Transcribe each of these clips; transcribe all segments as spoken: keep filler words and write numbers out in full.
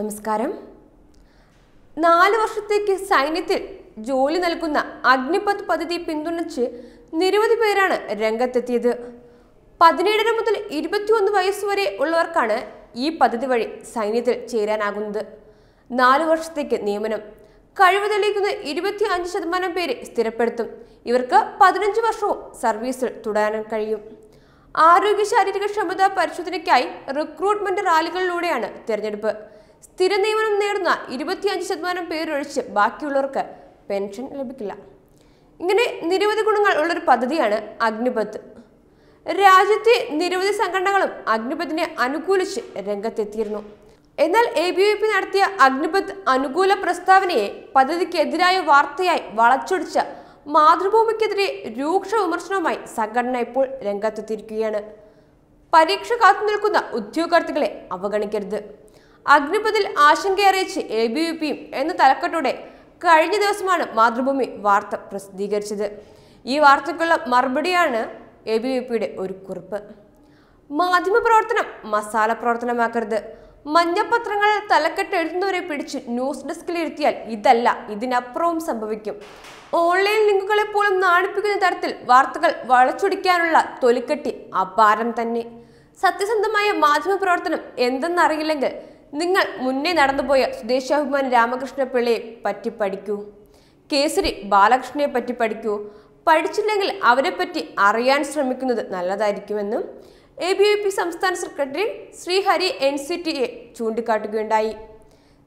നമസ്കാരം. നാല് വർഷത്തേക്ക് സൈന്യത്തിൽ ജോലി നൽകുന്ന അഗ്നിപത് പദ്ധതി പിന്തുണച്ച് നിരവധി പേരാണ് രംഗത്തെത്തിയത്. പതിനേഴര മുതൽ ഇരുപത്തിയൊന്ന് വയസ്സ് വരെ ഉള്ളവർക്കാണ് ഈ പദ്ധതി വഴി സൈന്യത്തിൽ ചേരാനാകുന്നത്. നാല് വർഷത്തേക്ക് നിയമനം കഴിവ് തെളിയിക്കുന്ന ഇരുപത്തി അഞ്ച് ശതമാനം പേരെ സ്ഥിരപ്പെടുത്തും. ഇവർക്ക് പതിനഞ്ച് വർഷവും സർവീസിൽ തുടരാൻ കഴിയും. ആരോഗ്യ ശാരീരിക ക്ഷമതാ പരിശോധനയ്ക്കായി റിക്രൂട്ട്മെന്റ് റാലികളിലൂടെയാണ് തിരഞ്ഞെടുപ്പ്. സ്ഥിര നിയമനം നേടുന്ന ഇരുപത്തി അഞ്ച് ശതമാനം പേരൊഴിച്ച് ബാക്കിയുള്ളവർക്ക് പെൻഷൻ ലഭിക്കില്ല. ഇങ്ങനെ നിരവധി ഗുണങ്ങൾ ഉള്ളൊരു പദ്ധതിയാണ് അഗ്നിപത്ത്. രാജ്യത്തെ നിരവധി സംഘടനകളും അഗ്നിപത്തിനെ അനുകൂലിച്ച് രംഗത്തെത്തിയിരുന്നു. എന്നാൽ എ ബി വി പി നടത്തിയ അഗ്നിപത്ത് അനുകൂല പ്രസ്താവനയെ പദ്ധതിക്കെതിരായ വാർത്തയായി വളച്ചൊടിച്ച മാതൃഭൂമിക്കെതിരെ രൂക്ഷ വിമർശനവുമായി സംഘടന ഇപ്പോൾ രംഗത്തെത്തിയിരിക്കുകയാണ്. പരീക്ഷ കാത്തു നിൽക്കുന്ന ഉദ്യോഗാർത്ഥികളെ അവഗണിക്കരുത്. അഗ്നിപത്തിൽ ആശങ്കയറിയിച്ച് എ ബി വി പിയും എന്ന തലക്കെട്ടോടെ കഴിഞ്ഞ ദിവസമാണ് മാതൃഭൂമി വാർത്ത പ്രസിദ്ധീകരിച്ചത്. ഈ വാർത്തയ്ക്കുള്ള മറുപടിയാണ് എ ബി വി പിയുടെ ഒരു കുറിപ്പ്. മാധ്യമപ്രവർത്തനം മസാല പ്രവർത്തനമാക്കരുത്. മഞ്ഞപ്പത്രങ്ങൾ തലക്കെട്ട് എഴുതുന്നവരെ പിടിച്ച് ന്യൂസ് ഡെസ്കിലിരുത്തിയാൽ ഇതല്ല ഇതിനപ്പുറവും സംഭവിക്കും. ഓൺലൈൻ ലിങ്കുകളെ പോലും നാണിപ്പിക്കുന്ന തരത്തിൽ വാർത്തകൾ വളച്ചൊടിക്കാനുള്ള തൊലിക്കെട്ടി അപാരം തന്നെ. സത്യസന്ധമായ മാധ്യമപ്രവർത്തനം എന്തെന്നറിയില്ലെങ്കിൽ നിങ്ങൾ മുന്നേ നടന്നുപോയ സ്വദേശാഭിമാനി രാമകൃഷ്ണ പിള്ളയെ പറ്റി പഠിക്കൂ. കേസരി ബാലകൃഷ്ണനെ പറ്റി പഠിക്കൂ. പഠിച്ചില്ലെങ്കിൽ അവരെപ്പറ്റി അറിയാൻ ശ്രമിക്കുന്നത് നല്ലതായിരിക്കുമെന്നും എ ബി വി പി സംസ്ഥാന സെക്രട്ടറി ശ്രീഹരി എൻ സി ടിയെ ചൂണ്ടിക്കാട്ടുകയുണ്ടായി.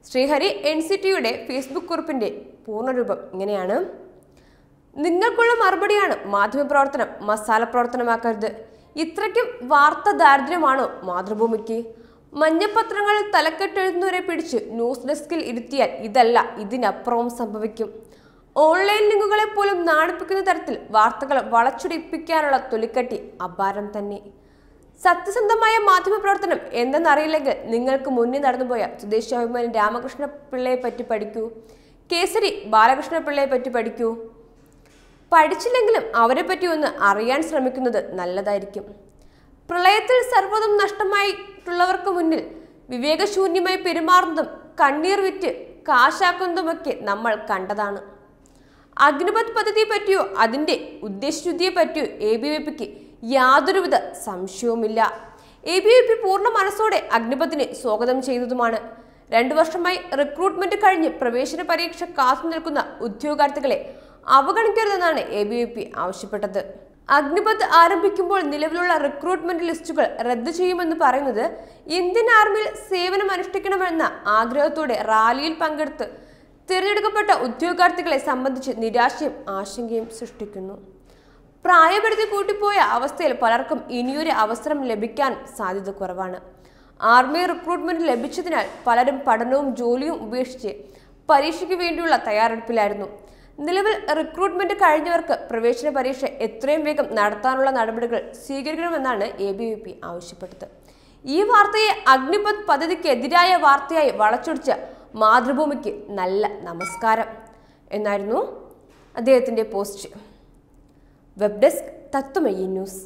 ശ്രീഹരി എൻ സി ടിയുടെ ഫേസ്ബുക്ക് കുറിപ്പിൻ്റെ പൂർണ്ണരൂപം ഇങ്ങനെയാണ്: നിങ്ങൾക്കുള്ള മറുപടിയാണ് മാധ്യമപ്രവർത്തനം മസാല പ്രവർത്തനമാക്കരുത്. ഇത്രയ്ക്കും വാർത്താ ദാരിദ്ര്യമാണോ മാതൃഭൂമിക്ക്? മഞ്ഞപ്പത്രങ്ങൾ തലക്കെട്ടെഴുതുന്നവരെ പിടിച്ച് ന്യൂസ് ഡെസ്കിൽ ഇരുത്തിയാൽ ഇതല്ല ഇതിനപ്പുറവും സംഭവിക്കും. ഓൺലൈൻ ലിങ്കുകളെ പോലും നാണിപ്പിക്കുന്ന തരത്തിൽ വാർത്തകൾ വളച്ചൊടിപ്പിക്കാനുള്ള തൊലിക്കെട്ടി അപാരം തന്നെ. സത്യസന്ധമായ മാധ്യമപ്രവർത്തനം എന്തെന്നറിയില്ലെങ്കിൽ നിങ്ങൾക്ക് മുന്നിൽ നടന്നുപോയ സ്വദേശാഭിമാനി രാമകൃഷ്ണ പിള്ളയെ പറ്റി പഠിക്കൂ. കേസരി ബാലകൃഷ്ണ പിള്ളയെ പറ്റി പഠിക്കൂ. പഠിച്ചില്ലെങ്കിലും അവരെ പറ്റി ഒന്ന് അറിയാൻ ശ്രമിക്കുന്നത് നല്ലതായിരിക്കും. പ്രളയത്തിൽ സർവ്വതും നഷ്ടമായിട്ടുള്ളവർക്ക് മുന്നിൽ വിവേകശൂന്യമായി പെരുമാറുന്നതും കണ്ണീർ വിറ്റ് കാശാക്കുന്നതുമൊക്കെ നമ്മൾ കണ്ടതാണ്. അഗ്നിപത് പദ്ധതിയെ പറ്റിയോ അതിൻ്റെ ഉദ്ദേശശുദ്ധിയെ പറ്റിയോ എ ബി വി പിക്ക് യാതൊരുവിധ സംശയവുമില്ല. എ ബി വി പി പൂർണ്ണ മനസ്സോടെ അഗ്നിപത്തിനെ സ്വാഗതം ചെയ്തതുമാണ്. രണ്ടു വർഷമായി റിക്രൂട്ട്മെന്റ് കഴിഞ്ഞ് പ്രവേശന പരീക്ഷ കാത്തു നിൽക്കുന്ന ഉദ്യോഗാർത്ഥികളെ അവഗണിക്കരുതെന്നാണ് എ ബി വി പി ആവശ്യപ്പെട്ടത്. അഗ്നിപത് ആരംഭിക്കുമ്പോൾ നിലവിലുള്ള റിക്രൂട്ട്മെന്റ് ലിസ്റ്റുകൾ റദ്ദു ചെയ്യുമെന്ന് പറയുന്നത് ഇന്ത്യൻ ആർമിയിൽ സേവനം അനുഷ്ഠിക്കണമെന്ന ആഗ്രഹത്തോടെ റാലിയിൽ പങ്കെടുത്ത് തിരഞ്ഞെടുക്കപ്പെട്ട ഉദ്യോഗാർത്ഥികളെ സംബന്ധിച്ച് നിരാശയും ആശങ്കയും സൃഷ്ടിക്കുന്നു. പ്രായപരിധി കൂട്ടിപ്പോയ അവസ്ഥയിൽ പലർക്കും ഇനിയൊരു അവസരം ലഭിക്കാൻ സാധ്യത കുറവാണ്. ആർമി റിക്രൂട്ട്മെന്റ് ലഭിച്ചതിനാൽ പലരും പഠനവും ജോലിയും ഉപേക്ഷിച്ച് പരീക്ഷയ്ക്ക് വേണ്ടിയുള്ള തയ്യാറെടുപ്പിലായിരുന്നു. നിലവിൽ റിക്രൂട്ട്മെന്റ് കഴിഞ്ഞവർക്ക് പ്രവേശന പരീക്ഷ എത്രയും വേഗം നടത്താനുള്ള നടപടികൾ സ്വീകരിക്കണമെന്നാണ് എ ബി വി പി ആവശ്യപ്പെട്ടത്. ഈ വാർത്തയെ അഗ്നിപത് പദ്ധതിക്കെതിരായ വാർത്തയായി വളച്ചൊടിച്ച മാതൃഭൂമിക്ക് നല്ല നമസ്കാരം എന്നായിരുന്നു അദ്ദേഹത്തിൻ്റെ post. Web desk Tatwamayi news.